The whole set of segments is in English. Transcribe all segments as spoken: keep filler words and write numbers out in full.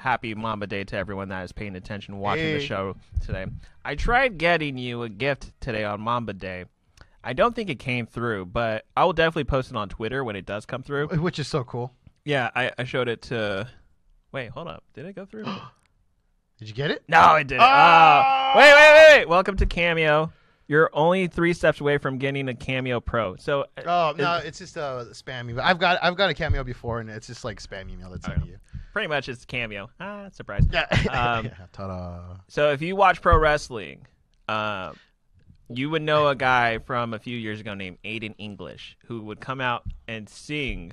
happy Mamba Day to everyone that is paying attention watching hey. the show today. I tried getting you a gift today on Mamba Day. I don't think it came through, but I will definitely post it on Twitter when it does come through. Which is so cool. Yeah, I, I showed it to... Wait, hold up. Did it go through? Did you get it? No, it didn't. Oh! Oh. Wait, wait, wait, wait. Welcome to Cameo. You're only three steps away from getting a Cameo Pro. So oh no, it's, it's just a uh, spam email. I've got I've got a Cameo before, and it's just like spam email that's sent to you. Pretty much, it's Cameo. Ah, surprise. Yeah. Um, yeah. Ta-da. So if you watch pro wrestling, uh, you would know a guy from a few years ago named Aiden English who would come out and sing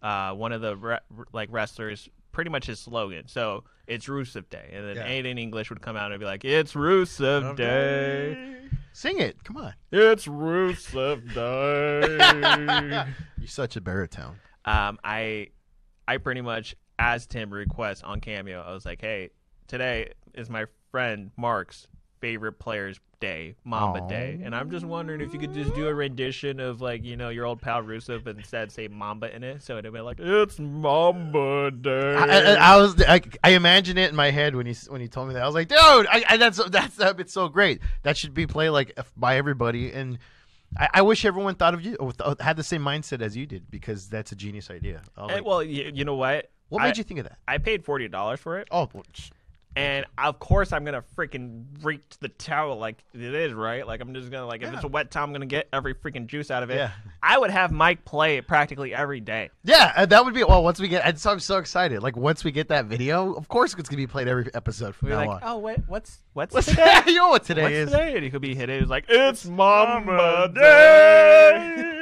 uh, one of the re- like wrestlers. Pretty much his slogan. So it's Rusev Day, and then yeah. Aiden English would come out and be like, "It's Rusev Day." Sing it, come on! It's Rusev Day. You're such a baritone. Um, I, I pretty much asked him requests on Cameo. I was like, "Hey, today is my friend Mark's favorite player's day, Mamba Aww. Day, and I'm just wondering if you could just do a rendition of, like, you know, your old pal Rusev, but instead say Mamba in it, so it'd be like, it's Mamba Day." I, I, I was, I, I imagine it in my head when he when he told me that. I was like, dude, I, I, that's that's that bit's so great. That should be played like by everybody, and I, I wish everyone thought of you had the same mindset as you did, because that's a genius idea. And, like, well, you, you know what? What I, made you think of that? I paid forty dollars for it. Oh. And, of course, I'm going to freaking reach the towel like it is, right? Like, I'm just going to, like, yeah. if it's a wet towel, I'm going to get every freaking juice out of it. Yeah. I would have Mike play it practically every day. Yeah, that would be, well, once we get, and so I'm so excited. Like, once we get that video, of course it's going to be played every episode from We're now like, on. Oh, wait, what's, what's, what's today? You know what today what's is. Today? And he could be hitting it. Like, it's Mamba Day.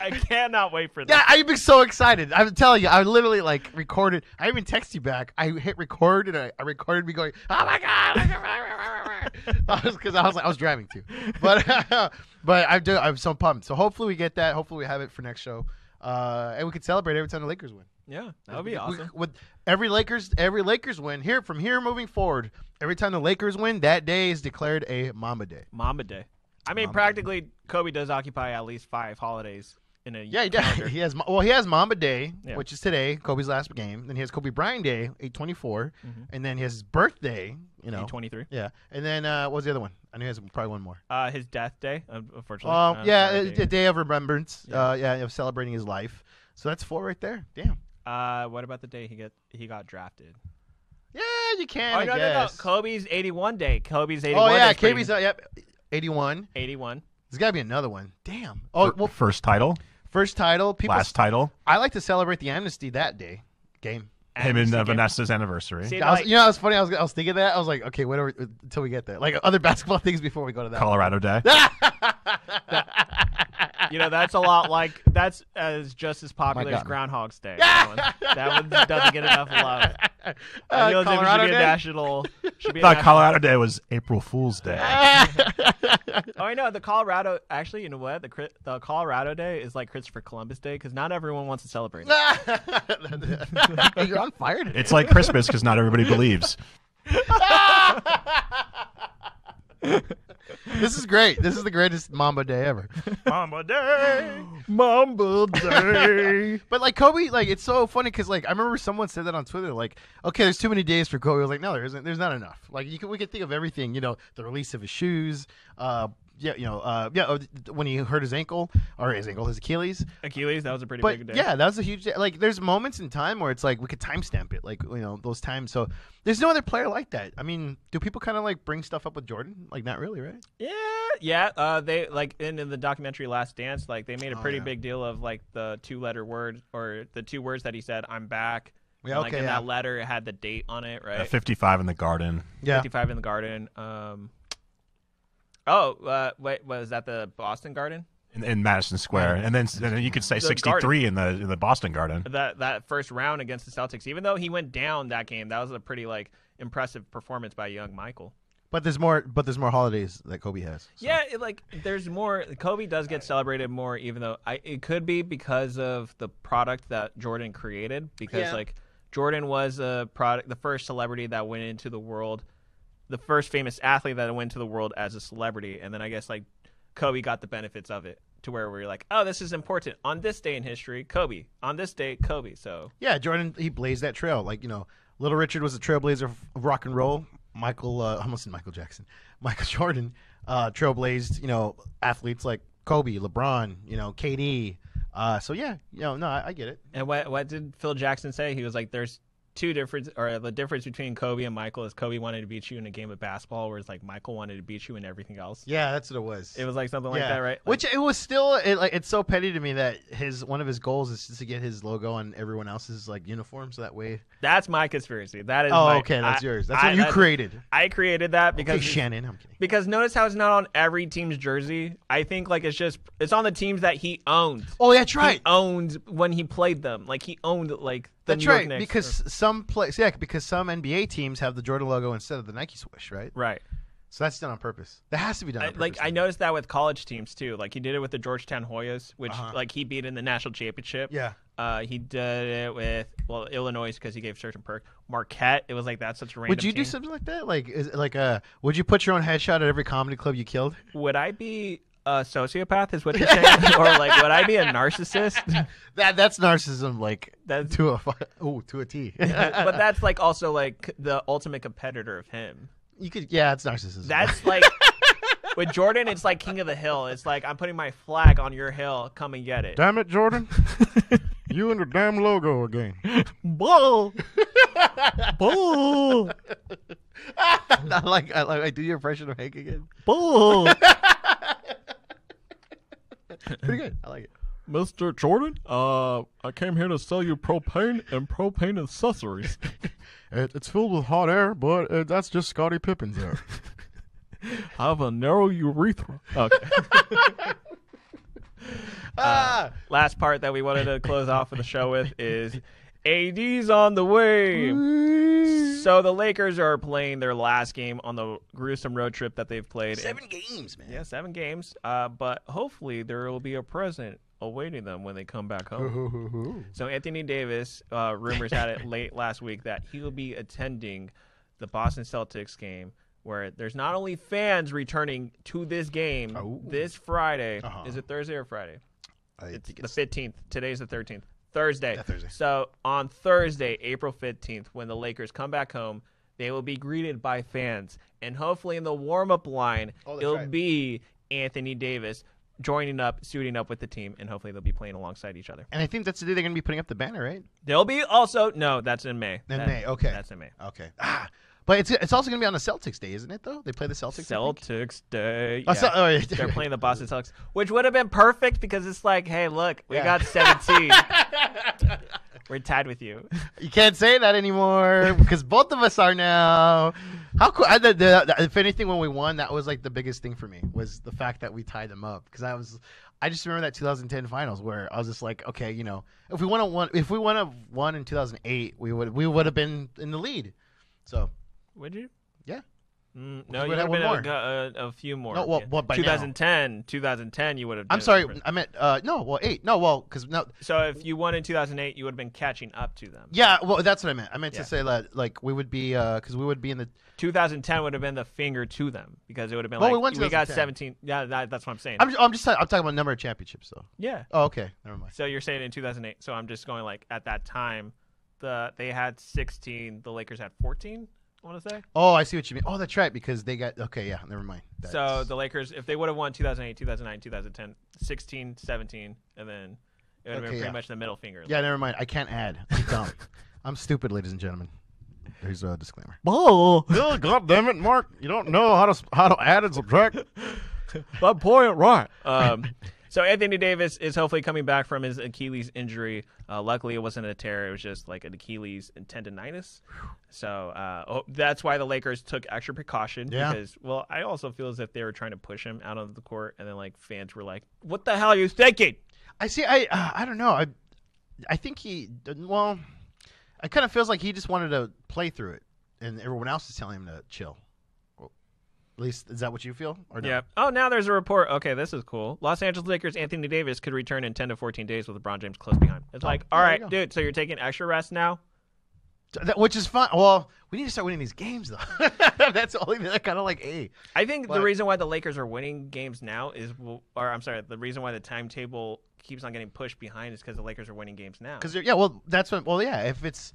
I cannot wait for that. Yeah, I've been so excited. I'm telling you, I literally, like, recorded. I even texted you back. I hit record, and I, I recorded me going, "Oh my god!" Because I, I was like, I was driving too. But uh, but I'm doing, I'm so pumped. So hopefully we get that. Hopefully we have it for next show, uh, and we can celebrate every time the Lakers win. Yeah, that would be we, awesome. We, with every Lakers, every Lakers win here from here moving forward. Every time the Lakers win, that day is declared a Mamba Day. Mamba Day. I mean, Mamba practically, Day. Kobe does occupy at least five holidays in a year. Yeah, calendar. he has. Well, he has Mamba Day, yeah. which is today, Kobe's last game. Then he has Kobe Bryant Day, eight twenty four, mm-hmm. and then his birthday, you know, eight twenty three. Yeah, and then uh, what was the other one? I knew he has probably one more. Uh, his death day, unfortunately. Oh, uh, yeah, a day. a day of remembrance. Yeah. Uh, yeah, of celebrating his life. So that's four right there. Damn. Uh, what about the day he got he got drafted? Yeah, you can. Oh, I no, guess. no, no. Kobe's eighty one day. Kobe's eighty one. Oh yeah, Kobe's. Uh, yep. eighty-one. eighty-one. There's got to be another one. Damn. Oh, well, first title. First title. People Last title. I like to celebrate the amnesty that day. Game. Him and uh, Vanessa's anniversary. See, I was, like, you know, it was funny. I was, I was thinking that. I was like, okay, whatever, until we get there. Like other basketball things before we go to that. Colorado Day. You know, that's a lot like, that's as just as popular as Groundhog's Day. That one, that one doesn't get enough love. Uh, I feel as if it should be a national. Should be I a thought national. Colorado Day was April Fool's Day. Oh, I know. The Colorado, actually, you know what? The, the Colorado Day is like Christopher Columbus Day because not everyone wants to celebrate it. You're on fire today. It's like Christmas because not everybody believes. This is great. This is the greatest Mamba Day ever. Mamba Day, Mamba Day. But like Kobe, like it's so funny because like I remember someone said that on Twitter, like, okay, there's too many days for Kobe. I was like, no, there isn't. There's not enough. Like you can, we can think of everything. You know, the release of his shoes. Uh, yeah, you know, uh, yeah, when he hurt his ankle or his ankle, his Achilles. Achilles, that was a pretty but, big day. Yeah, that was a huge day. Like there's moments in time where it's like we could timestamp it, like you know those times. So there's no other player like that. I mean, do people kind of like bring stuff up with Jordan? Like not really, right? Yeah, yeah. Uh, they like in, in the documentary Last Dance, like they made a pretty oh, yeah. big deal of like the two-letter word or the two words that he said, "I'm back." Yeah, and, like okay, in yeah. that letter, it had the date on it, right? Uh, fifty-five in the garden. Yeah, fifty-five in the garden. Um. Oh, uh, wait, was that the Boston Garden? In, in Madison Square. And then, and then you could say the sixty-three garden. in the in the Boston Garden. That that first round against the Celtics, even though he went down that game, that was a pretty like impressive performance by young Michael. But there's more but there's more holidays that Kobe has. So. Yeah, it, like there's more. Kobe does get celebrated more, even though I it could be because of the product that Jordan created, because yeah. like Jordan was a product, the first celebrity that went into the world. The first famous athlete that went to the world as a celebrity, and then I guess like Kobe got the benefits of it to where we were like, oh, this is important. On this day in history, Kobe. On this day, Kobe. So yeah, Jordan, he blazed that trail. Like, you know, Little Richard was a trailblazer of rock and roll. Michael, uh, almost said Michael Jackson. Michael Jordan uh, trailblazed, you know, athletes like Kobe, LeBron, you know, K D. Uh, so, yeah, you know, no, I, I get it. And what, what did Phil Jackson say? He was like, there's two difference, or the difference between Kobe and Michael is Kobe wanted to beat you in a game of basketball, whereas like Michael wanted to beat you in everything else. Yeah, that's what it was. It was like something yeah. like that, right? Like, which it was still, it, like, it's so petty to me that his one of his goals is just to get his logo on everyone else's like uniform, so that way. That's my conspiracy. That is. Oh, my, okay, that's I, yours. That's I, what you I, created. I created that because okay, Shannon. I'm kidding. Because notice how it's not on every team's jersey. I think like it's just it's on the teams that he owned. Oh, that's right. He owned when he played them. Like he owned like. That's New right, because or... some place, yeah, because some N B A teams have the Jordan logo instead of the Nike swoosh, right? Right. So that's done on purpose. That has to be done. I, on purpose. Like I noticed that with college teams too. Like he did it with the Georgetown Hoyas, which uh-huh. like he beat in the national championship. Yeah. Uh, he did it with well Illinois because he gave certain perk. Marquette. It was like that's such a random. Would you team. do something like that? Like is like uh, would you put your own headshot at every comedy club you killed? Would I be? A sociopath is what you're saying, or like would I be a narcissist? That that's narcissism, like that's to a oh to a T. But that's like also like the ultimate competitor of him. You could yeah, it's narcissism. That's like with Jordan, it's like king of the hill. It's like I'm putting my flag on your hill. Come and get it. Damn it, Jordan! You and the damn logo again. Bull, bull. I like I like I do your impression of Hank again. Bull. Pretty good. I like it. Mister Jordan, uh, I came here to sell you propane and propane accessories. it, it's filled with hot air, but uh, that's just Scotty Pippen's air. I have a narrow urethra. Okay. uh, last part that we wanted to close off of the show with is A D's on the way. So the Lakers are playing their last game on the gruesome road trip that they've played. Seven and, games, man. Yeah, seven games. Uh, but hopefully there will be a present awaiting them when they come back home. So Anthony Davis, uh, rumors had it late last week that he will be attending the Boston Celtics game where there's not only fans returning to this game oh. this Friday. Uh-huh. Is it Thursday or Friday? I it's think the it's... fifteenth. Today's the thirteenth. Thursday. Thursday. So on Thursday, April fifteenth, when the Lakers come back home, they will be greeted by fans. And hopefully in the warm-up line, oh, it'll right. be Anthony Davis joining up, suiting up with the team, and hopefully they'll be playing alongside each other. And I think that's the day they're going to be putting up the banner, right? They'll be also – no, that's in May. In that, May, okay. That's in May. Okay. Ah, but it's it's also going to be on the Celtics day, isn't it, though? They play the Celtics Celtics day. Yeah. Oh, so, oh, yeah. They're playing the Boston Celtics, which would have been perfect because it's like, hey, look, we yeah. got seventeen. We're tied with you. You can't say that anymore because both of us are now. How cool. I, the, the, if anything, when we won, that was like the biggest thing for me was the fact that we tied them up because I was – I just remember that two thousand ten finals where I was just like, okay, you know, if we won, if we won, won in two thousand eight, we would we would have been in the lead. So – Would you? Yeah. Mm, no, you would have been a, a, a few more. No, well, yeah. well by twenty ten, now. twenty ten, you would have. Been I'm sorry, I meant uh, no. Well, eight. No, well, because no. So if you won in two thousand eight, you would have been catching up to them. Yeah, well, that's what I meant. I meant yeah. to say that like we would be because uh, we would be in the twenty ten would have been the finger to them because it would have been well, like we, we got seventeen. Yeah, that, that's what I'm saying. I'm just, I'm just I'm talking about number of championships though. Yeah. Oh, okay. Never mind. So you're saying in two thousand eight. So I'm just going like at that time, the they had sixteen, the Lakers had fourteen. I want to say. Oh, I see what you mean. Oh, that's right, because they got – okay, yeah, never mind. That's... So the Lakers, if they would have won two thousand eight, two thousand nine, two thousand ten, sixteen, seventeen, and then it would have okay, been pretty yeah. much the middle finger. Yeah, like. Never mind. I can't add. I'm dumb. I'm stupid, ladies and gentlemen. There's a disclaimer. Oh, oh God damn it, Mark. You don't know how to how to add and subtract. That point, right. Um, so Anthony Davis is hopefully coming back from his Achilles injury. Uh, luckily, it wasn't a tear. It was just like an Achilles tendonitis. So uh, oh, that's why the Lakers took extra precaution. Yeah. Because, well, I also feel as if they were trying to push him out of the court. And then, like, fans were like, what the hell are you thinking? I see. I uh, I don't know. I I think he – well, it kind of feels like he just wanted to play through it. And everyone else is telling him to chill. At least, is that what you feel? Or no? Yeah. Oh, now there's a report. Okay, this is cool. Los Angeles Lakers Anthony Davis could return in ten to fourteen days with LeBron James close behind. It's oh, like, all right, dude, so you're taking extra rest now? That, which is fine. Well, We need to start winning these games, though. That's the only thing that kind of like, hey. I think but, the reason why the Lakers are winning games now is, or I'm sorry, the reason why the timetable keeps on getting pushed behind is because the Lakers are winning games now. Because yeah, well, that's what. Well, yeah, if it's.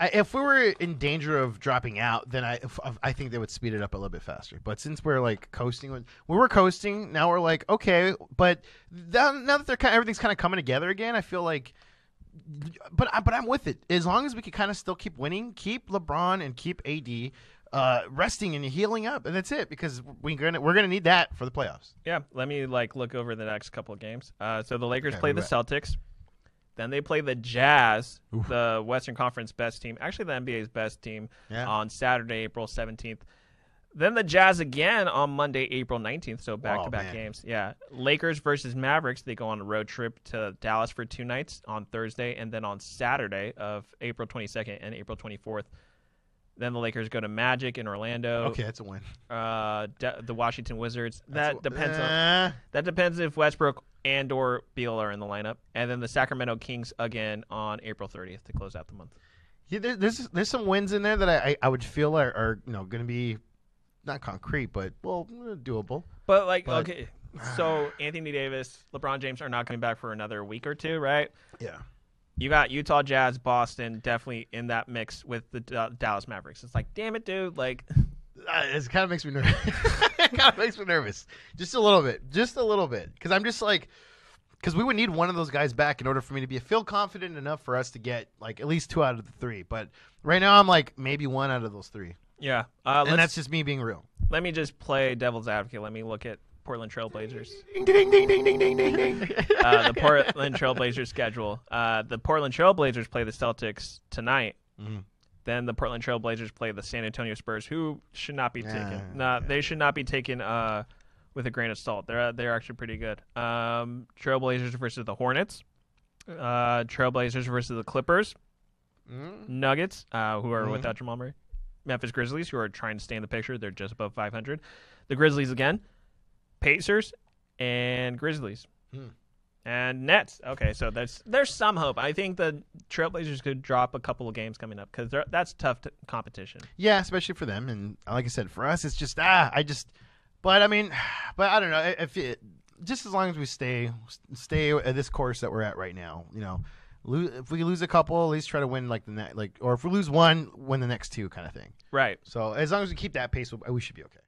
I, if we were in danger of dropping out, then I if, I think they would speed it up a little bit faster. But since we're like coasting, we were coasting. Now we're like okay, but that, now that they're kind of, everything's kind of coming together again, I feel like. But I, but I'm with it. As long as we can kind of still keep winning, keep LeBron and keep A D uh, resting and healing up, and that's it. Because we're gonna we're gonna need that for the playoffs. Yeah, let me like look over the next couple of games. Uh, so the Lakers okay, play the right. Celtics. Then they play the Jazz, Oof. the Western Conference best team, actually the N B A's best team, yeah. on Saturday, April seventeenth. Then the Jazz again on Monday, April nineteenth, so back-to-back oh, games. Yeah, Lakers versus Mavericks, they go on a road trip to Dallas for two nights on Thursday and then on Saturday of April twenty-second and April twenty-fourth. Then the Lakers go to Magic in Orlando. Okay, that's a win. Uh, de- the Washington Wizards. That that's a, depends uh... on that depends if Westbrook and or Beale are in the lineup. And then the Sacramento Kings again on April thirtieth to close out the month. Yeah, there, there's there's some wins in there that I, I would feel are, are you know going to be not concrete but well doable. But like but, okay, so Anthony Davis, LeBron James are not coming back for another week or two, right? Yeah. You got Utah Jazz, Boston, definitely in that mix with the D- Dallas Mavericks. It's like, damn it, dude. Like, uh, it kind of makes me nervous. It kind of makes me nervous. Just a little bit. Just a little bit. Because I'm just like, because we would need one of those guys back in order for me to be feel confident enough for us to get, like, at least two out of the three. But right now I'm like, maybe one out of those three. Yeah. Uh, and that's just me being real. Let me just play devil's advocate. Let me look at Portland Trail Blazers. Ding, ding, ding, ding, ding, ding, ding, ding. Uh, the Portland Trail Blazers schedule. Uh, the Portland Trail Blazers play the Celtics tonight. Mm-hmm. Then the Portland Trail Blazers play the San Antonio Spurs, who should not be yeah, taken. No, yeah, they yeah. should not be taken uh, with a grain of salt. They're uh, they're actually pretty good. Um, Trail Blazers versus the Hornets. Uh, Trail Blazers versus the Clippers. Mm-hmm. Nuggets, uh, who are mm-hmm. without Jamal Murray. Memphis Grizzlies, who are trying to stay in the picture. They're just above five hundred. The Grizzlies again. Pacers and Grizzlies hmm. and Nets. Okay, so there's there's some hope. I think the Trailblazers could drop a couple of games coming up because that's tough to, competition. Yeah, especially for them. And like I said, for us, it's just ah, I just. But I mean, but I don't know if it, just as long as we stay stay at this course that we're at right now, you know, lose, if we lose a couple, at least try to win like the ne- like, or if we lose one, win the next two kind of thing. Right. So as long as we keep that pace, we should be okay.